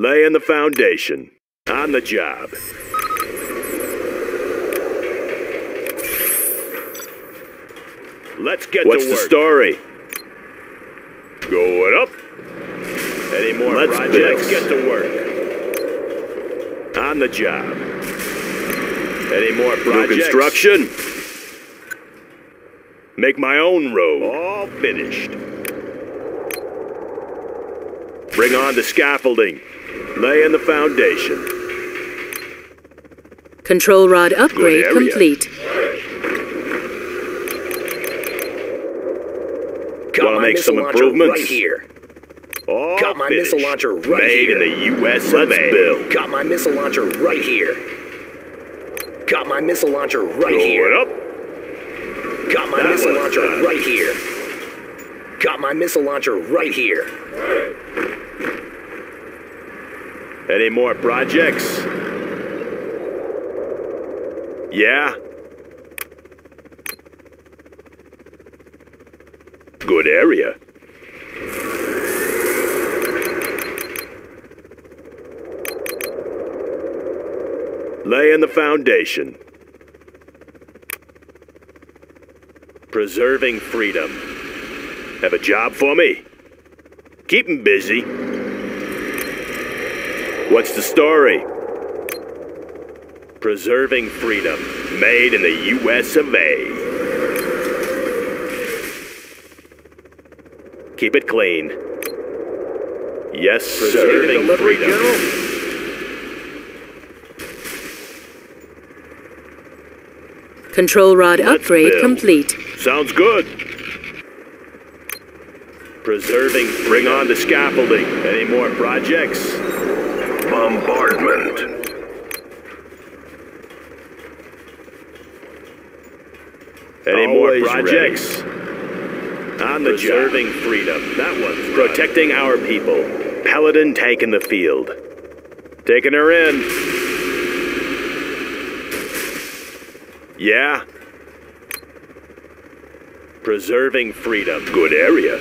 Laying the foundation. On the job. Let's get to work. What's the story? Going up. Any more projects? Let's get to work. On the job. Any more projects? New construction. Make my own road. All finished. Bring on the scaffolding. Lay in the foundation. Control rod upgrade complete. Want to make some improvements? Right here. All got my missile launcher right here. Made in the U.S. Let's build. Got my missile launcher right here. Got my missile launcher right here. Up. Got my missile launcher right here. Got my missile launcher right here. Any more projects? Yeah? Good area. Lay in the foundation. Preserving freedom. Have a job for me? Keep 'em busy. What's the story? Preserving freedom. Made in the U.S. of A. Keep it clean. Yes, sir. Preserving freedom. General. Control rod upgrade complete. Sounds good. Preserving freedom. Bring on the scaffolding. Any more projects? Bombardment. Any more projects? On the job. Preserving freedom. That one's protecting our people. Paladin tank in the field. Taking her in. Yeah. Preserving freedom. Good area.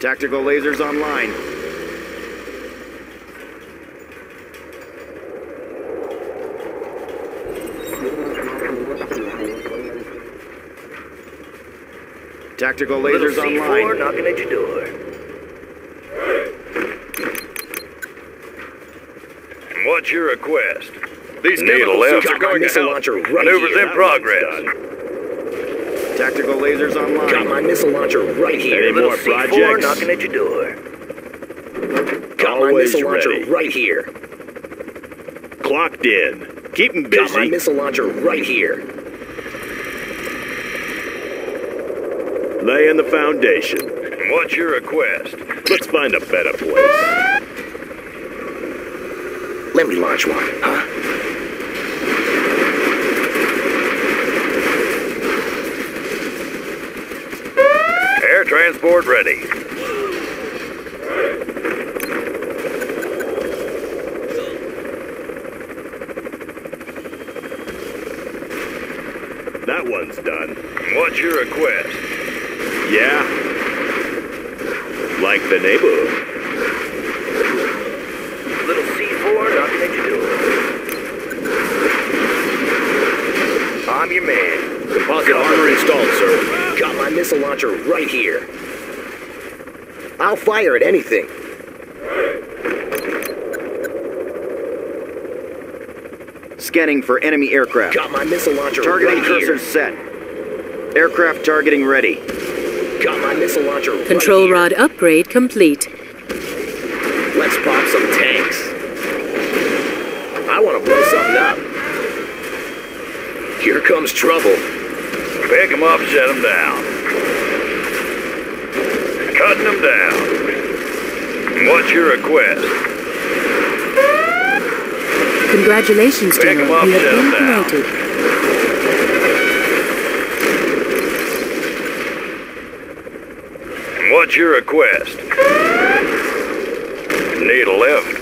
Tactical lasers online. Tactical lasers online. Knocking at your door. And what's your request? These needle labs are going to help. Maneuvers in progress. Tactical lasers online. Got my missile launcher right here. Any more projects? Knocking at your door. Got my missile launcher right here. Clocked in. Keep 'em busy. Got my missile launcher right here. Lay in the foundation. What's your request? Let's find a better place. Let me launch one, huh? Air transport ready. That one's done. What's your request? Yeah. Like the neighborhood. Little C4 knocking at your door. I'm your man. Composite armor installed, sir. Got my missile launcher right here. I'll fire at anything. Scanning for enemy aircraft. Got my missile launcher targeting right here. Targeting cursor set. Aircraft targeting ready. Got my missile launcher right here. Control rod upgrade complete. Let's pop some tanks. I want to blow something up. Here comes trouble. Pick them up, set them down. Cutting them down. What's your request? Congratulations, General. Pick them up, set them down. What's your request? Need a lift.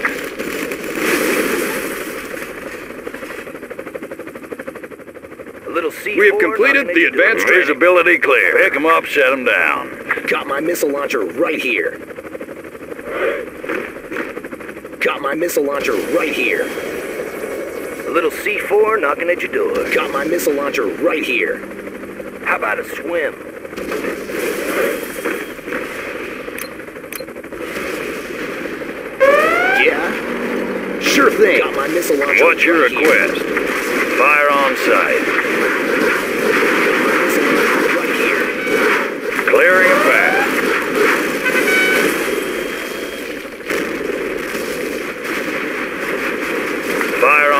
We have completed the advanced traceability clear. Pick them up, shut them down. Got my missile launcher right here. Got my missile launcher right here. A little C4 knocking at your door. Got my missile launcher right here. How about a swim? Yeah? Sure thing. Got my missile launcher. What's your request? Fire on sight. Right here. Clearing a path.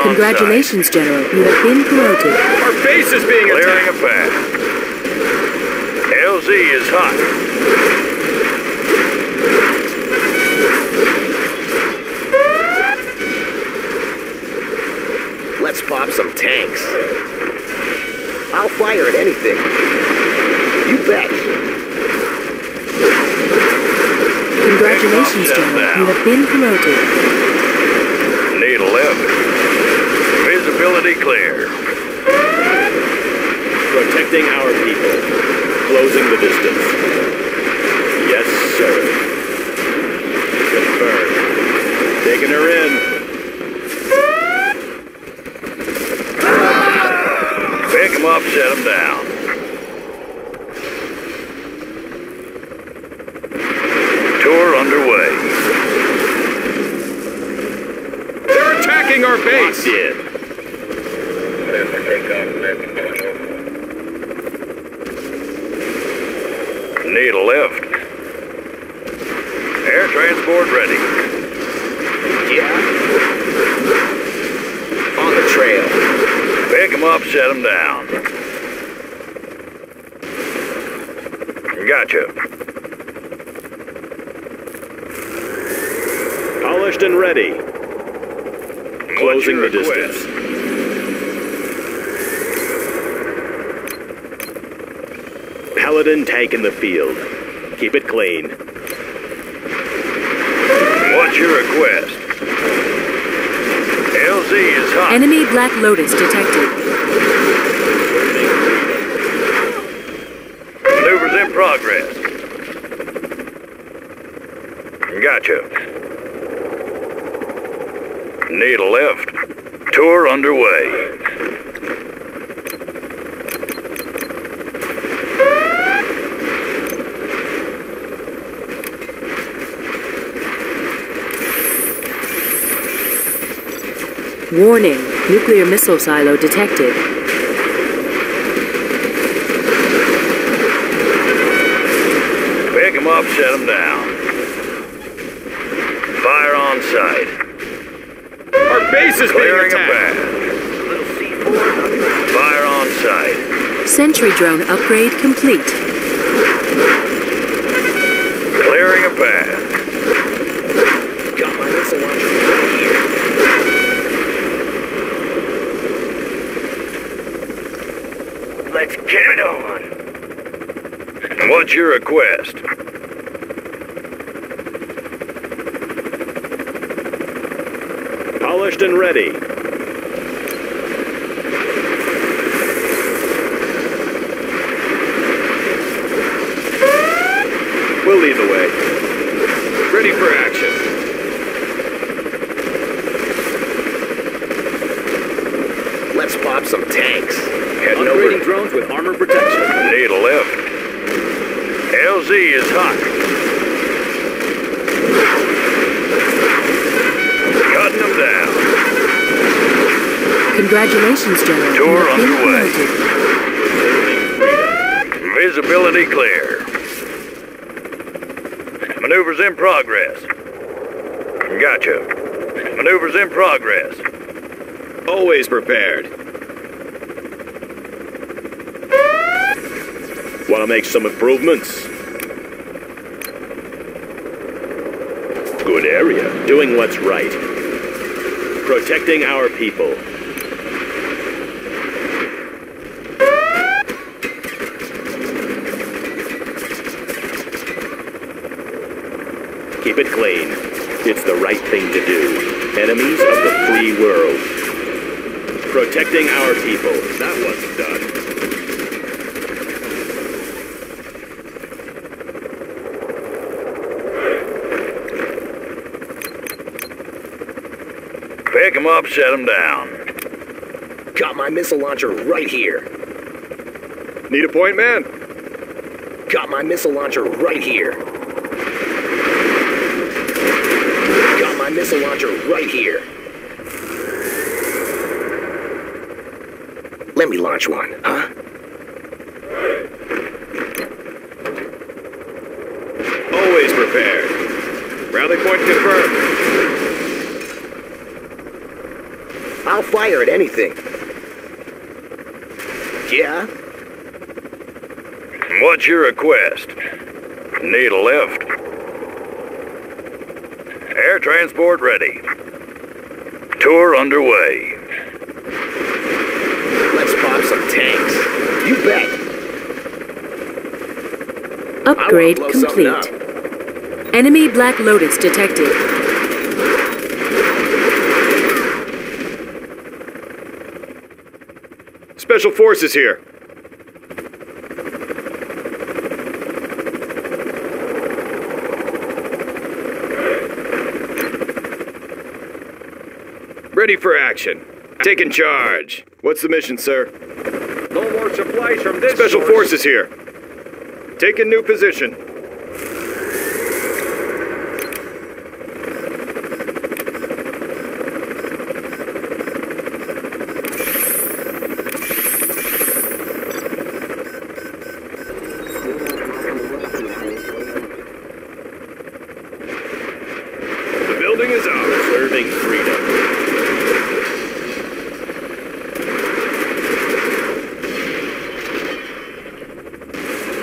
Congratulations, General. You have been promoted. Our base is being attacked. Clearing a path. LZ is hot. Let's pop some tanks. I'll fire at anything. You bet. Congratulations, General. You have been promoted. Need a lift. Visibility clear. Protecting our people. Closing the distance. Yes, sir. Confirmed. Taking her in. Pick them up, set them down. Tour underway. They're attacking our base. Locked in. Need a lift. Air transport ready. Yeah. On the trail. Pick them up, set them down. Gotcha. Polished and ready. Closing the distance. Paladin tank in the field. Keep it clean. What's your request? LZ is hot. Enemy Black Lotus detected. Maneuvers in progress. Gotcha. Need a lift. Tour underway. Warning, nuclear missile silo detected. Pick them up, set them down. Fire on sight. Our base is clearing a path. Fire on sight. Sentry drone upgrade complete. Clearing a path. Got my missile launcher. Let's get it on! What's your request? Polished and ready. We'll lead the way. Ready for action. Let's pop some tanks. Upgrading drones with armor protection. Need a lift. LZ is hot. Cutting them down. Congratulations, General. Tour underway. Visibility clear. Maneuvers in progress. Gotcha. Maneuvers in progress. Always prepared. Want to make some improvements? Good area. Doing what's right. Protecting our people. Keep it clean. It's the right thing to do. Enemies of the free world. Protecting our people. That wasn't done. Pick them up, set them down. Got my missile launcher right here. Need a point, man? Got my missile launcher right here. Got my missile launcher right here. Let me launch one, huh? Always prepared. Rally point confirmed. I'll fire at anything. Yeah? What's your request? Need a lift? Air transport ready. Tour underway. Let's pop some tanks. You bet. Upgrade complete. Enemy Black Lotus detected. Special Forces here. Ready for action. Taking charge. What's the mission, sir? No more supplies from this Special source. Forces here. Taking new position. The building is ours. Serving freedom.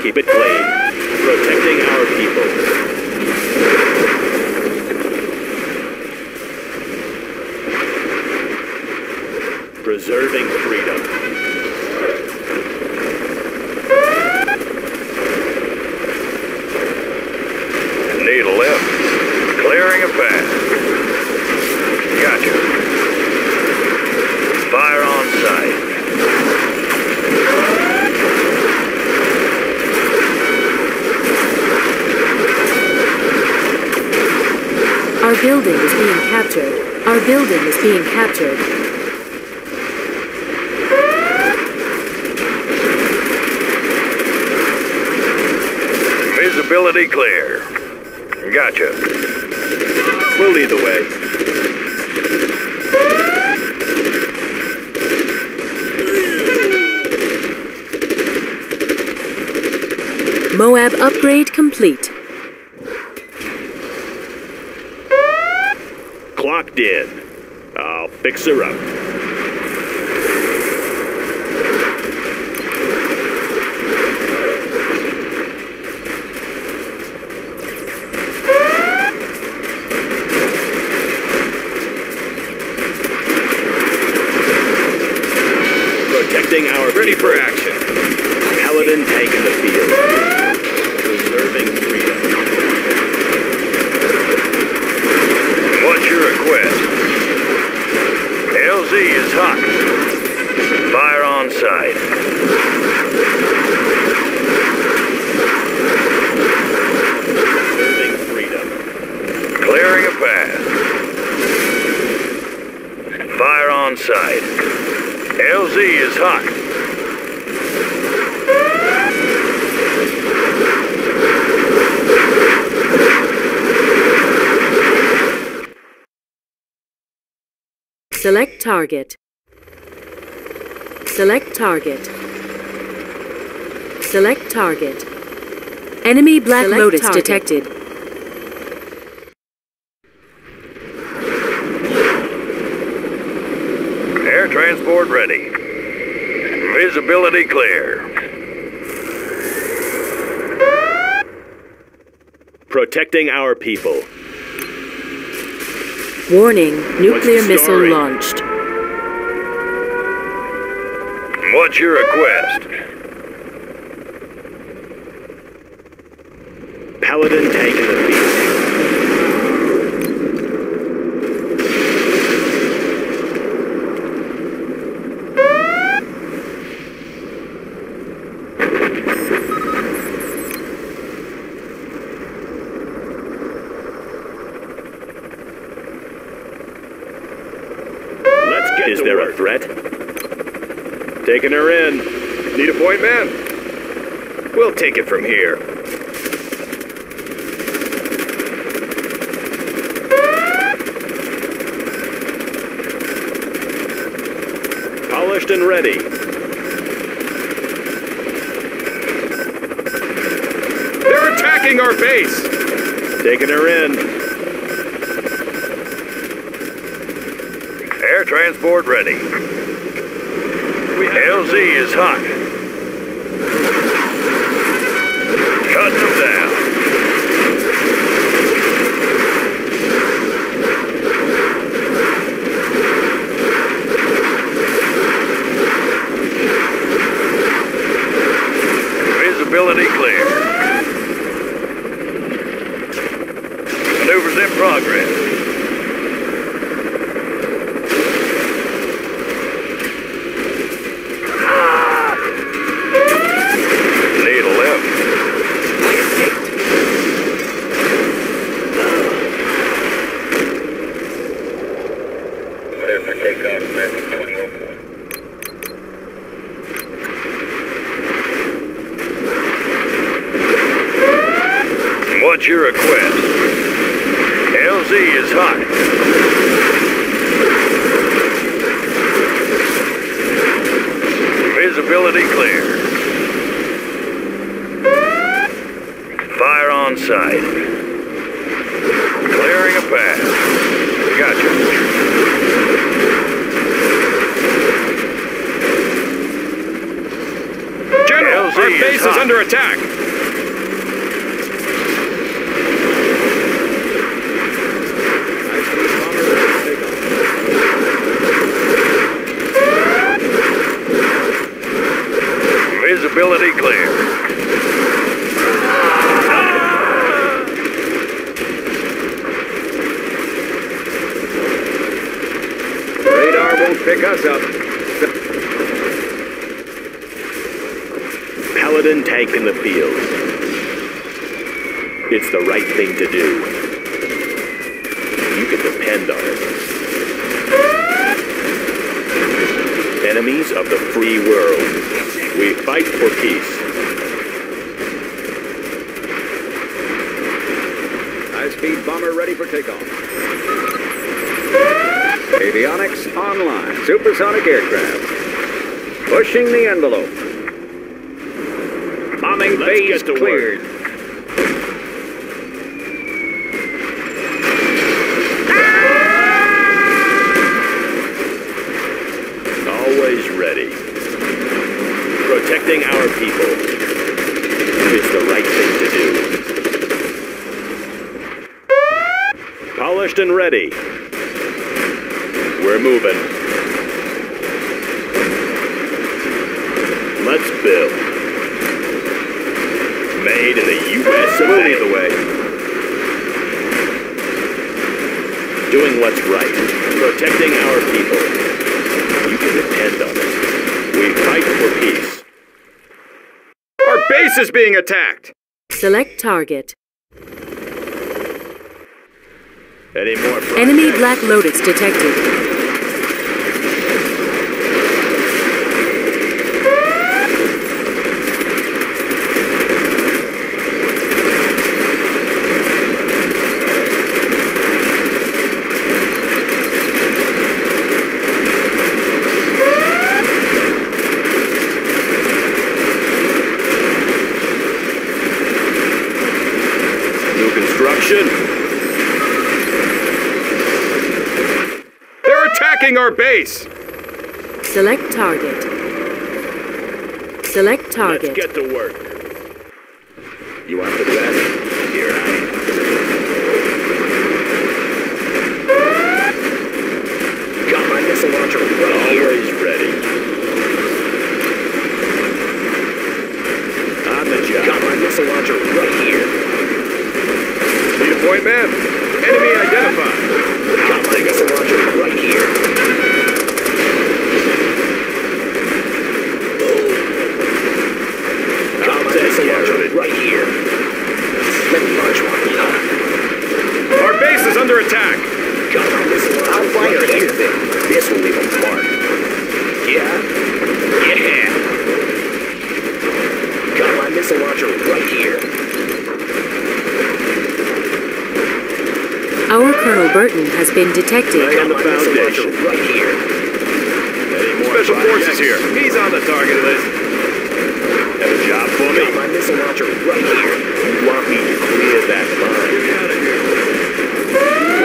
Keep it playing. Protecting our people. Preserving freedom. Need a lift. Clearing a path. Gotcha. Fire on sight. Our building is being captured. Our building is being captured. Visibility clear. Gotcha. We'll lead the way. Moab upgrade complete. Locked in. I'll fix her up. Protecting our ready for action. Paladin tank in the field. Preserving freedom. What's your request? LZ is hot. Fire on sight. Serving freedom. Clearing a path. Fire on sight. LZ is hot. Select target. Select target. Select target. Enemy Black Lotus detected. Air transport ready. Visibility clear. Protecting our people. Warning, nuclear missile launched. What's your request? Paladin tank in the field. Is there a threat? Taking her in. Need a point man? We'll take it from here. Polished and ready. They're attacking our base! Taking her in. Air transport ready. LZ is hot. Cutting them down. Visibility clear. Maneuvers in progress. What's your request? LZ is hot. Visibility clear. Fire on sight. Clearing a path. Gotcha. General, our base is under attack. Visibility clear. Radar won't pick us up. Paladin tank in the field. It's the right thing to do. You can depend on it. Enemies of the free world. We fight for peace. High-speed bomber ready for takeoff. Avionics online. Supersonic aircraft. Pushing the envelope. Bombing phase cleared. Always ready. Protecting our people is the right thing to do. Polished and ready. We're moving. Let's build. Made in the USA. Moving the way. Doing what's right. Protecting our people. You can depend on it. We fight for peace. Base is being attacked. Select target. Any more? Enemy Black Lotus detected. They're attacking our base. Select target. Select target. Let's get to work. You want the best? Here I am. Got my missile launcher right here. Always ready. On the job. Got my missile launcher right here. Point man. Enemy identified. Got my missile launcher right here. Got my missile launcher right here. Let me launch one. Our base is under attack. Got my missile launcher right here. This will leave them marked. missile launcher right here. Our Colonel Burton has been detected. I am the foundation. Right here. Special Forces here. He's on the target list. Got a job for me? Got my missile launcher right here. You want me to clear that line? Get out of here.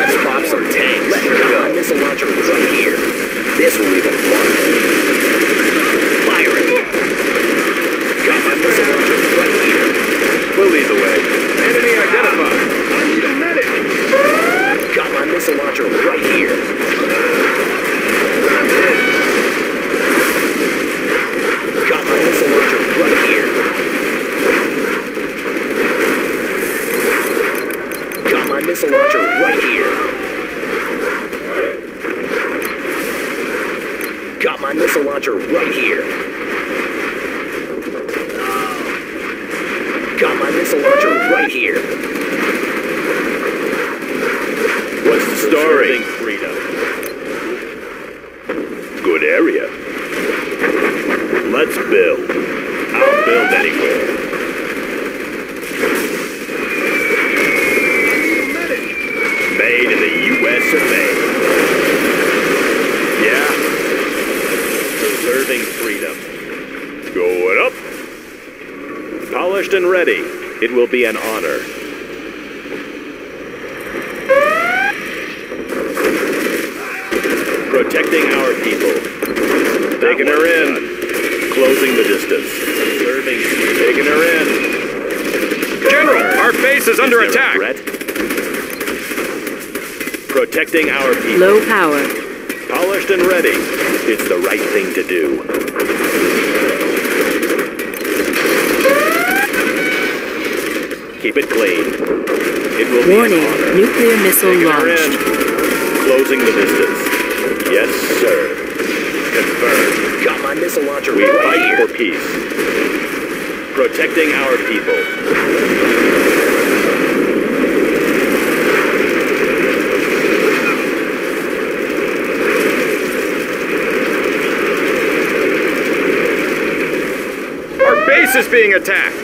Let's pop some tanks. Let's go. My missile launcher right here. This will be the fun. Fire it. Got my missile launcher right here. We'll lead the way. Enemy identified. I need a medic. Got my missile launcher right here. I'm dead. Got my missile launcher right here. Got my missile launcher right here. Got my missile launcher right here. Got my missile launcher right here. What's the story? Freedom. Good area. Let's build. I'll build anywhere. Made in the USA. Yeah. Serving freedom. Going up. Polished and ready. It will be an honor. Protecting our people. Taking her in. Closing the distance. Serving. Taking her in. General, our base is under attack. Protecting our people. Low power. Polished and ready. It's the right thing to do. Keep it clean. It will warning, be an honor. Nuclear missile launched. Closing the distance. Yes, sir. Confirmed. Got my missile launcher. We fight here. For peace. Protecting our people. Is being attacked.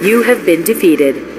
You have been defeated.